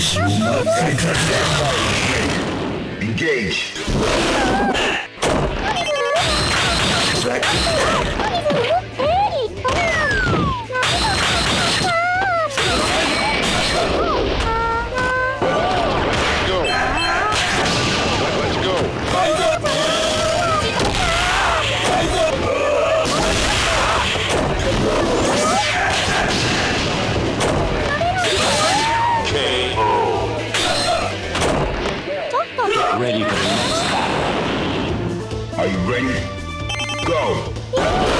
promise you must enter them. Engage. Ready for the next battle. Are you ready? Go!